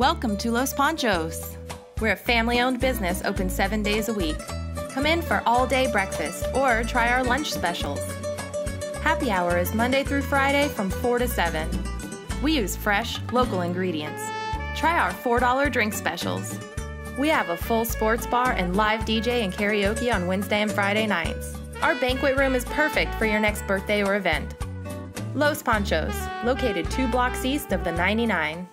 Welcome to Los Panchos. We're a family-owned business open 7 days a week. Come in for all-day breakfast or try our lunch specials. Happy hour is Monday through Friday from 4 to 7. We use fresh, local ingredients. Try our $4 drink specials. We have a full sports bar and live DJ and karaoke on Wednesday and Friday nights. Our banquet room is perfect for your next birthday or event. Los Panchos, located 2 blocks east of the 99.